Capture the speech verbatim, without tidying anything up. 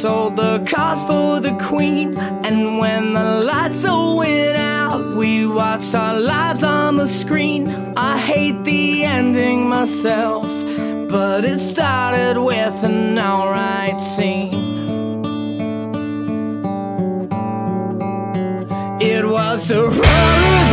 sold the cards for the queen, and when the lights all went out, we watched our lives on the screen. I hate the ending myself, but it started with an alright scene. It was the road